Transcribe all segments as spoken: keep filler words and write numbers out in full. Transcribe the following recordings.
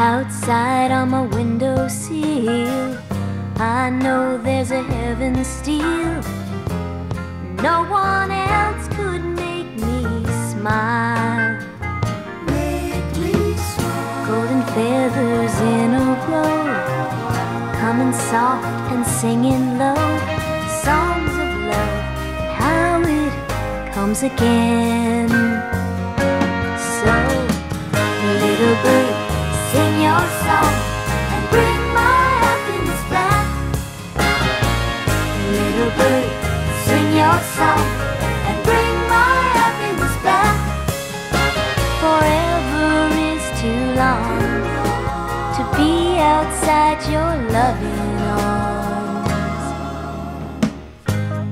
Outside on my window sill, I know there's a heaven still. No one else could make me smile. Make me smile. Golden feathers in a glow, coming soft and singing low, songs of love, how it comes again. So, little bird, sing your song and bring my happiness back. Little bird, sing your song and bring my happiness back. Forever is too long to be outside your loving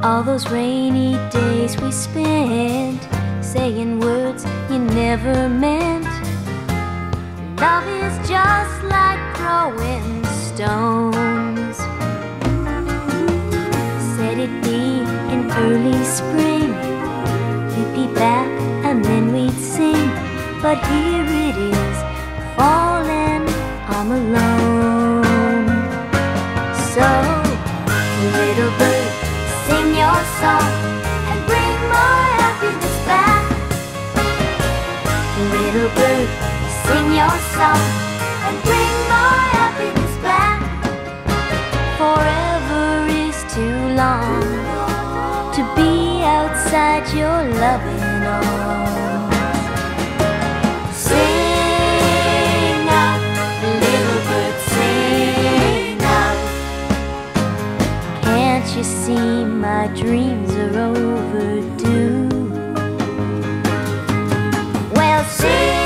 arms. All those rainy days we spent saying words you never meant. Love is just like throwing stones. Said it'd be in early spring, you'd be back and then we'd sing. But here it is, falling, I'm alone. So, little bird, sing your song and bring my happiness back. Little bird, sing your song and bring my happiness back. Forever is too long to be outside your loving arms. Sing out, little bird, sing out. Can't you see my dreams are overdue? Well, sing.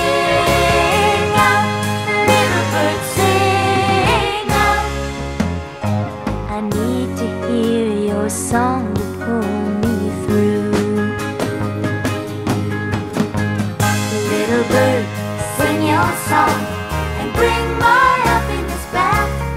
Song to pull me through. Little bird, sing your song and bring my happiness back.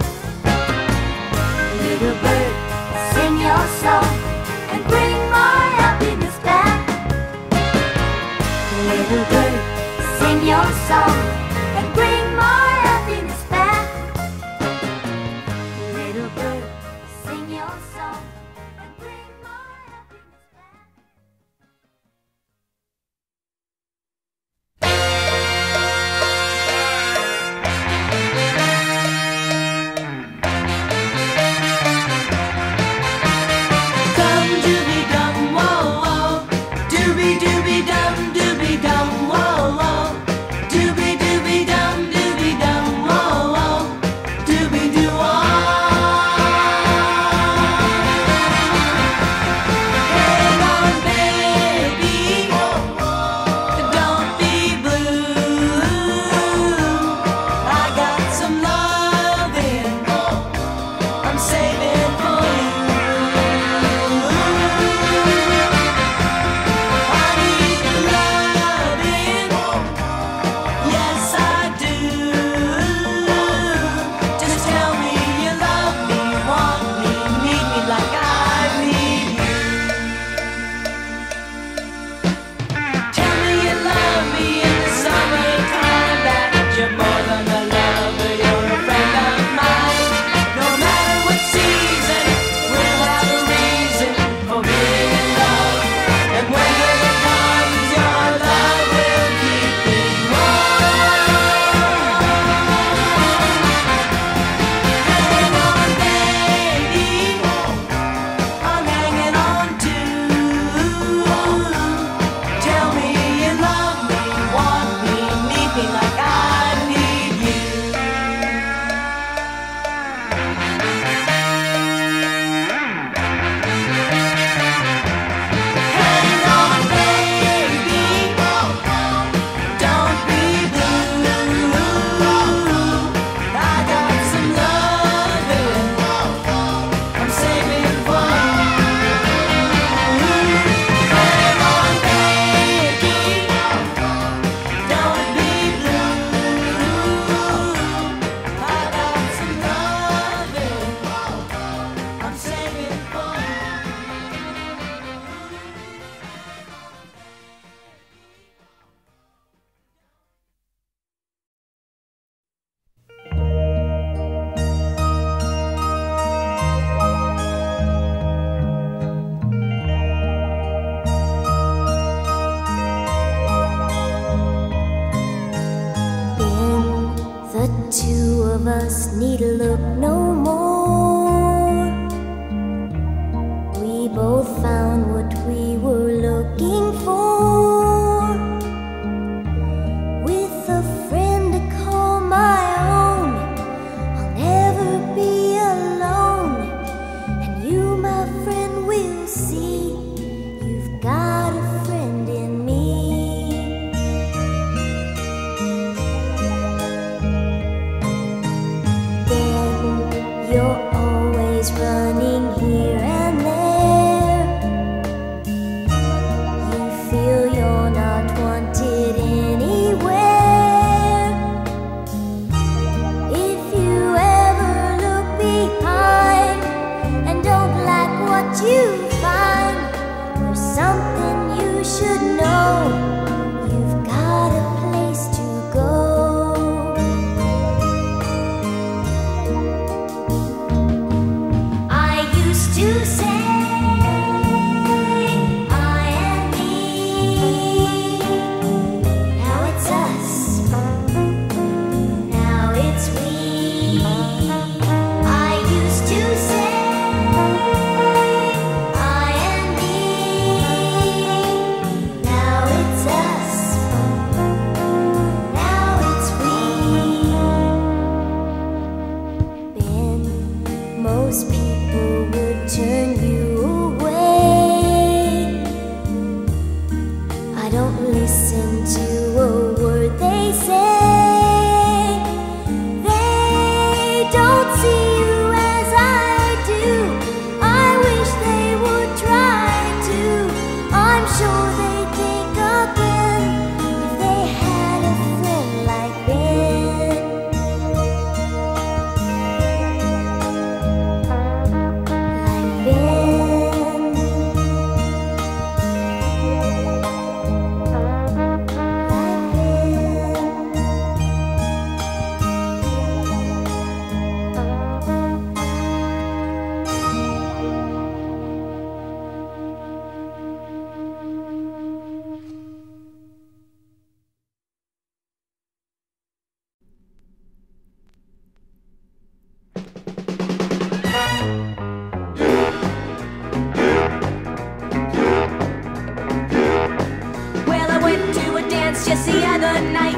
dance just the other night.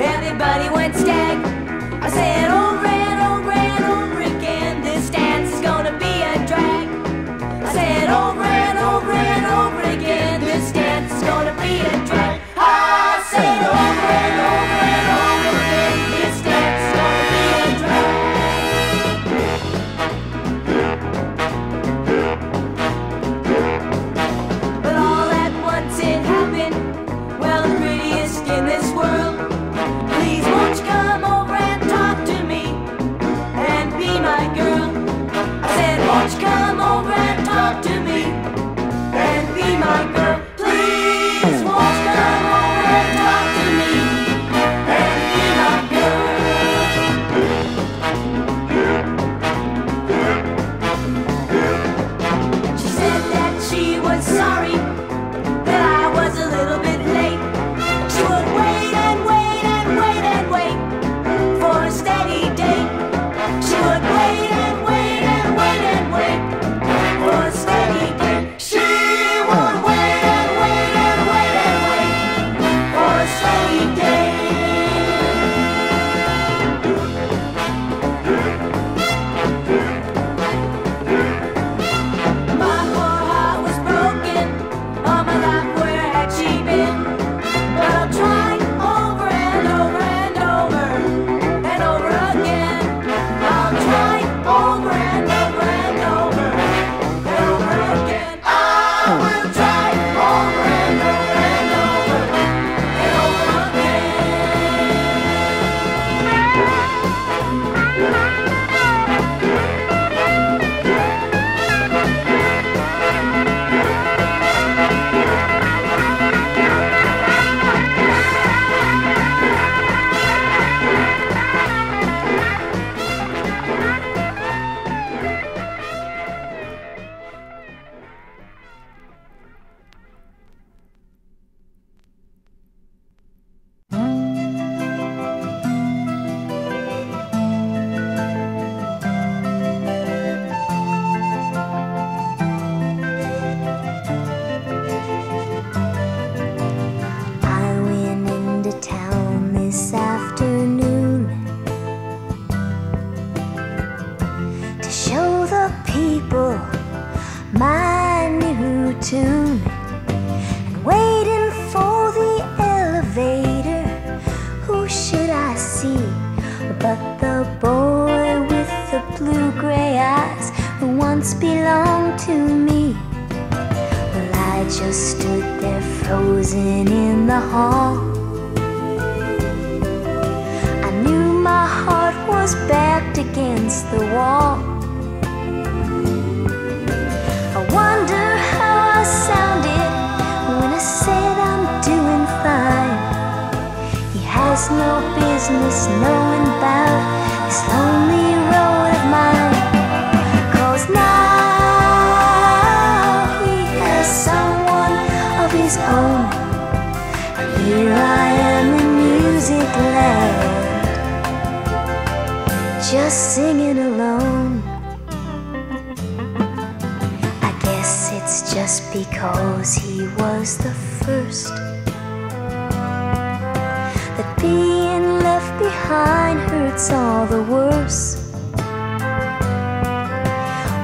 Everybody went stag. I said, oh, Red, oh, Red, oh, Rick, and this dance is gonna be a drag. I said, oh, Red, oh, Red, oh, Rick, and this dance is gonna be a drag. I said, oh, Red, oh, Red, oh, Rick, and this dance is gonna be a drag. But all at once it happened. Well, the prettiest in this world. Please won't you come over and talk to me and be my girl. I said, won't you come over and talk to me and be my girl. Please won't you come over and talk to me and be my girl. She said that she was sorry that I was a little bit late. She would wait and wait and wait and wait for a steady date. She would wait and wait and wait and wait for a steady date. She would wait and wait and wait and wait for a steady date. My poor heart was broken. All my life, where had she been? But I'll try over and over and over and over again. I'll try over and over and over and over again. I will try over and over and over and over again. I went into town this afternoon to show the people my new tune. And waiting for the elevator, who should I see but the boy with the blue gray eyes who once belonged to me? Well, I just stood there frozen in the hall. I knew my heart was backed against the wall. I wonder how I sounded when I said I'm doing fine. He has no business knowing about this lonely road of mine. 'Cause now he has someone of his own, and here I am in music land, just singing alone. I guess it's just because he was the first that being left behind hurts all the worse.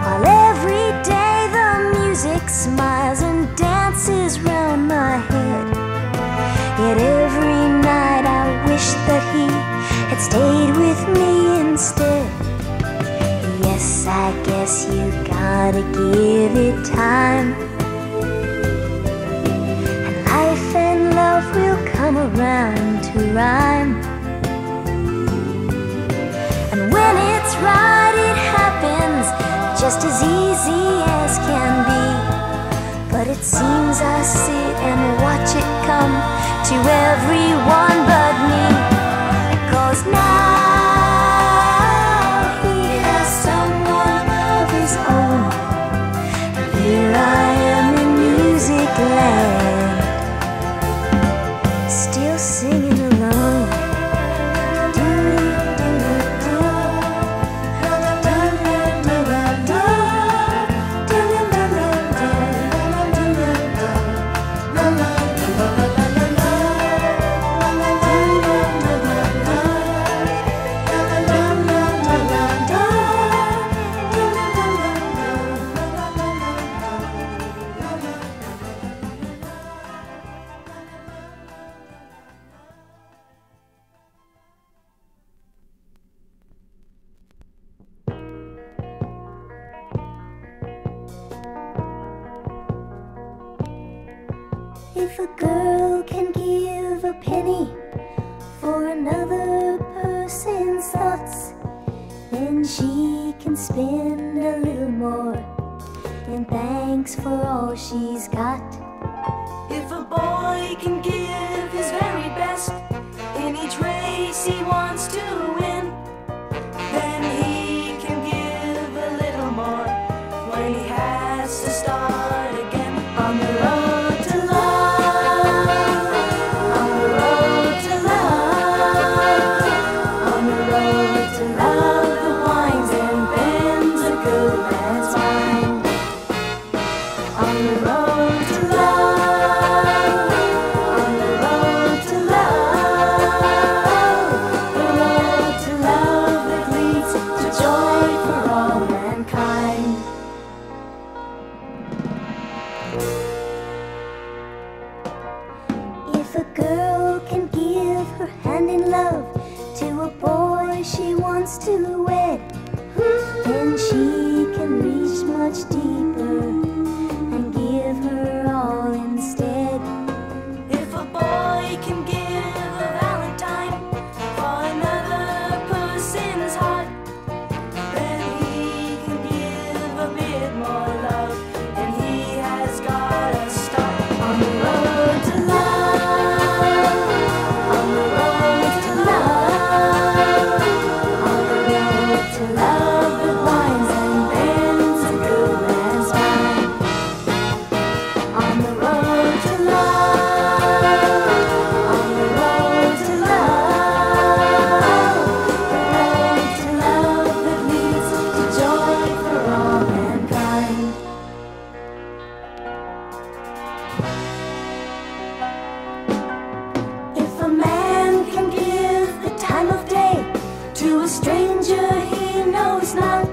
While every day the music smiles and dances round my head, yet every night I wish that he had stayed with me instead. Yes, I guess you gotta give it time, and life and love will come around to rhyme. And when it's right, it happens just as easy as can be. But it seems I sit and watch it come to everyone but me. 'Cause now he has someone of his own, and here I am in music land, still singing alone. If a girl can give a penny for another person's thoughts, then she can spend a little more, and thanks for all she's got. If a boy can give his very best in each race he wants to win, then he can give a little more when he has to start again. On the road to love, on the road to love, on the road to love that winds and bends a good man's mind. On the road to love, on the road to love, the road to love that leads to joy for all mankind. If a girl can give her hand in love to a boy she wants to wed, then she can reach much deeper and give her all instead. If a boy can give a valentine for another person's heart, then he can give a bit more love, and he has got a start. On the road to love, on the road to love, on the road to love that winds and bends a good man's mind. On the road to love, on the road to love, the road to love that leads to joy for all mankind. If a man can give the time of day to a stranger he knows not,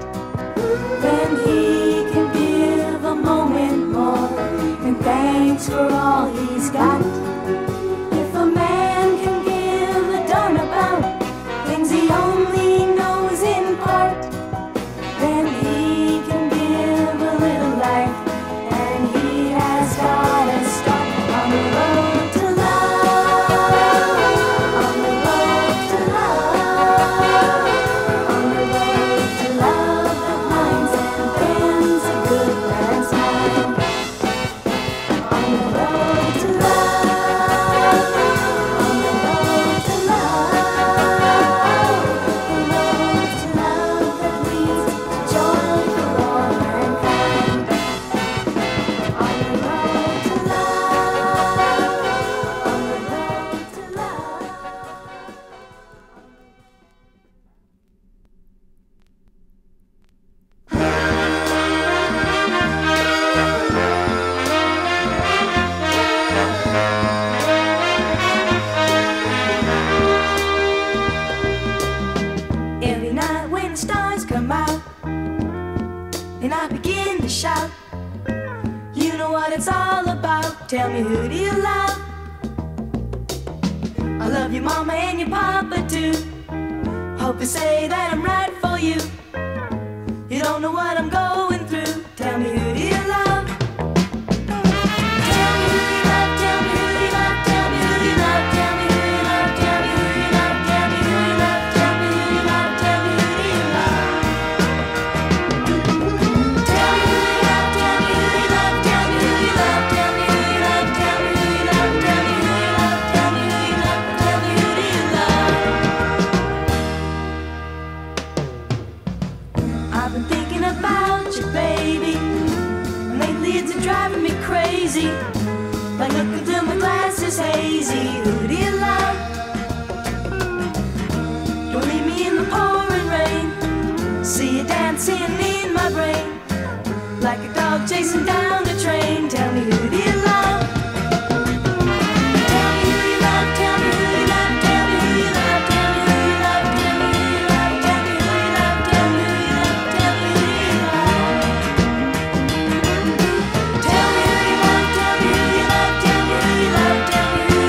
then he can give a moment more, and thanks for all he's got. If a man can give a darn about things he only knows in part, then he can give a little life, and he has got a start. On the road to love, on the road to love, on the road to love that winds and bends a good man's mind. On the road to love, on the road to love, the road to love that leads to joy for all mankind. On the road to love, on the road to love. Every night when the stars come out and I begin to shout, you know what it's all about. Tell me, who do you love? I love your mama and your papa too. Hope you say that I'm right for you. You don't know what I'm going through. Tell me, who do you love? Tell me who you love, tell me who you love, tell me who you love, tell me who you love, tell me who you love, tell me who you love, tell me who you love, tell me who you love. Tell me who you love, tell me who you love, tell me who you love, tell me who you love, tell me who you love, tell me who you love, tell me who you love, tell me who do you love. I've been thinking about you, baby. Lately it's driving me crazy. Like looking through my glasses hazy. Who do you love? Don't leave me in the pouring rain. See you dancing in my brain. Like a dog chasing down a train. Tell me, who do you love? Tell me who you love, tell me who you love, tell me who you love, tell me who you love, tell me who you love, tell me who you love, tell me who you love, tell me who you love. Tell me who you love, tell me who you love, tell me who you love, tell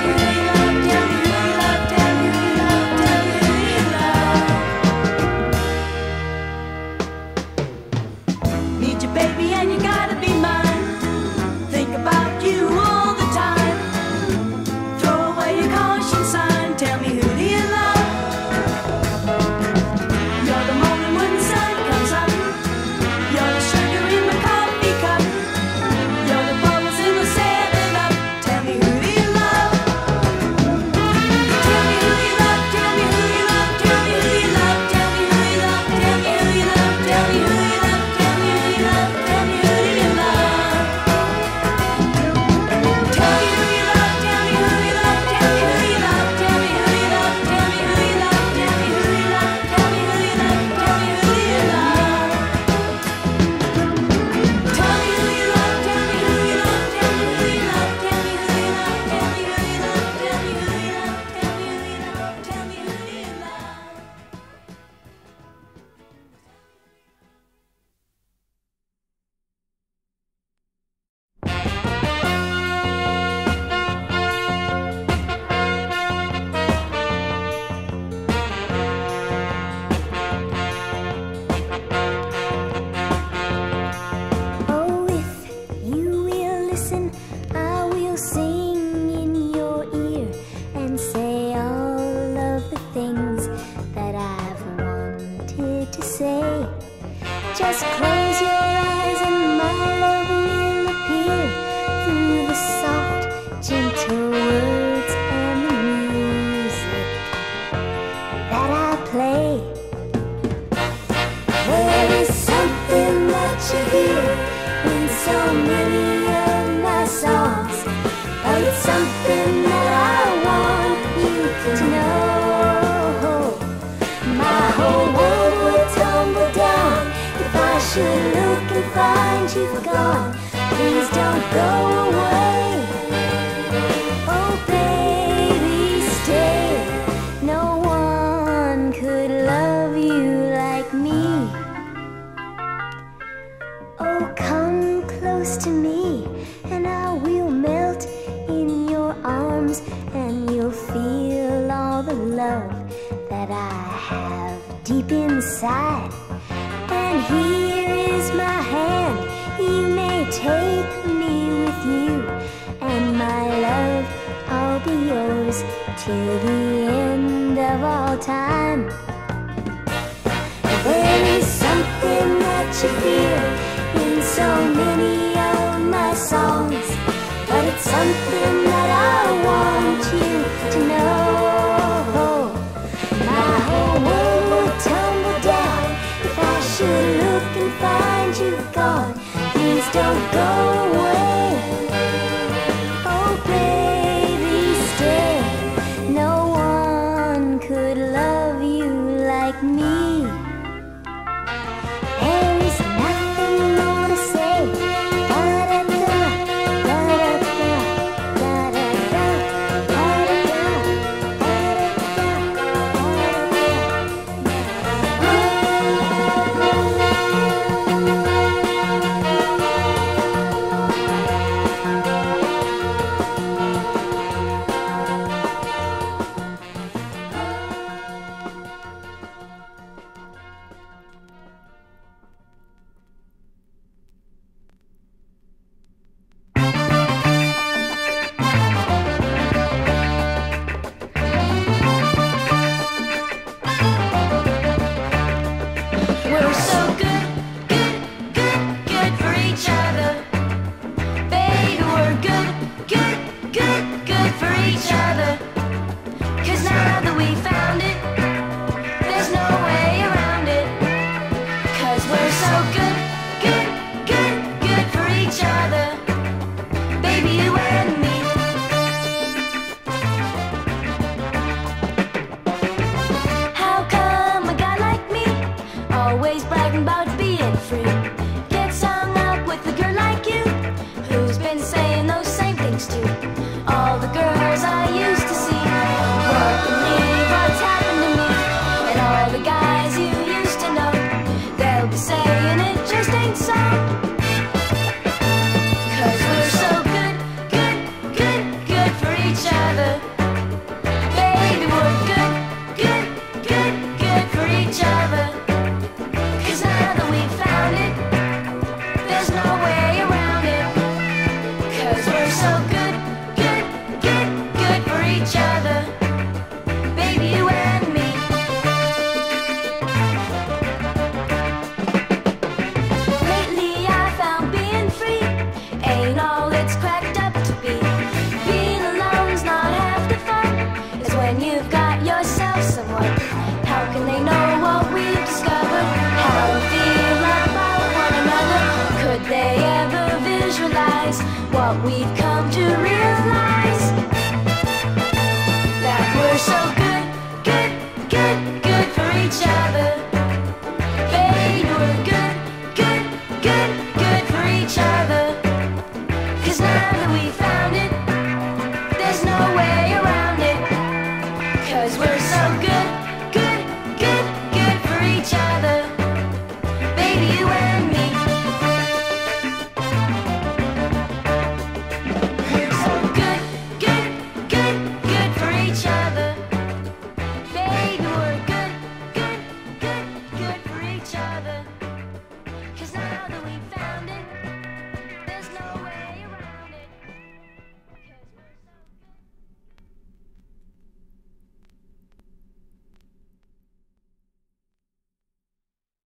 me who you love, tell me who you love, tell me who you love, tell me who you love, tell me who you love. Need your baby and you gotta be you look and find you've gone, please don't go away. Oh baby, stay. No one could love you like me. Oh come close to me, and I will melt in your arms, and you'll feel all the love that I have deep inside. And here is my hand, you may take me with you, and my love, I'll be yours till the end of all time. There is something that you feel in so many of my songs, but it's something that I want you to know. My whole world would tumble down if I should look and find you gone. Please don't go away. Oh baby, stay. No one could love you like me. There is nothing more to say. Da da da da da da da da da da all the girls